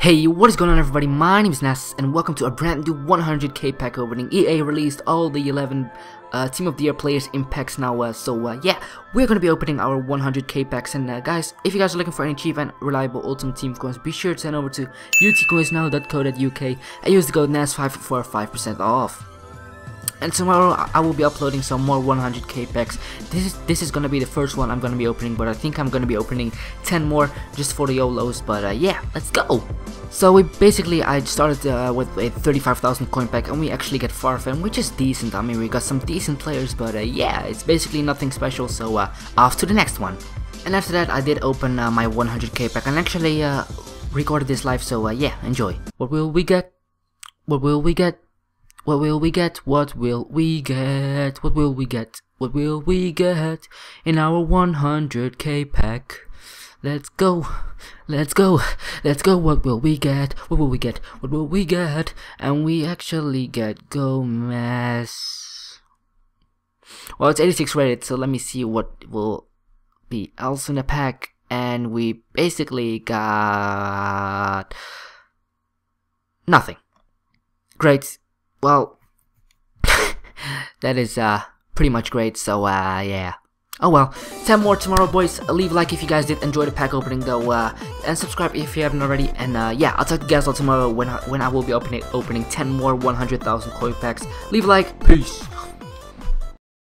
Hey, what is going on everybody, my name is Nas and welcome to a brand new 100k pack opening. EA released all the 11 Team of the Year players in packs now, yeah, we're going to be opening our 100k packs. And guys, if you guys are looking for any cheap and reliable ultimate team coins, be sure to head over to utcoinsnow.co.uk and use the code NAS5 for 5% off. And tomorrow I will be uploading some more 100k packs. This is gonna be the first one I'm gonna be opening, but I think I'm gonna be opening 10 more just for the YOLOs. But yeah, let's go. So I started with a 35,000 coin pack, and we actually get Farfan, which is decent. I mean, we got some decent players, but yeah, it's basically nothing special. So off to the next one. And after that, I did open my 100k pack and actually recorded this live. So yeah, enjoy. What will we get? What will we get? What will we get? What will we get? What will we get? What will we get in our 100k pack? Let's go. Let's go. Let's go. What will we get? What will we get? What will we get? And we actually get Gomez. Well, it's 86 rated, so let me see what will be else in the pack. And we basically got nothing. Great. Well, that is pretty much great, so yeah. Oh well, 10 more tomorrow boys. Leave a like if you guys did enjoy the pack opening though, and subscribe if you haven't already. And yeah, I'll talk to you guys all tomorrow when I will be opening 10 more 100,000 coin packs. Leave a like, peace.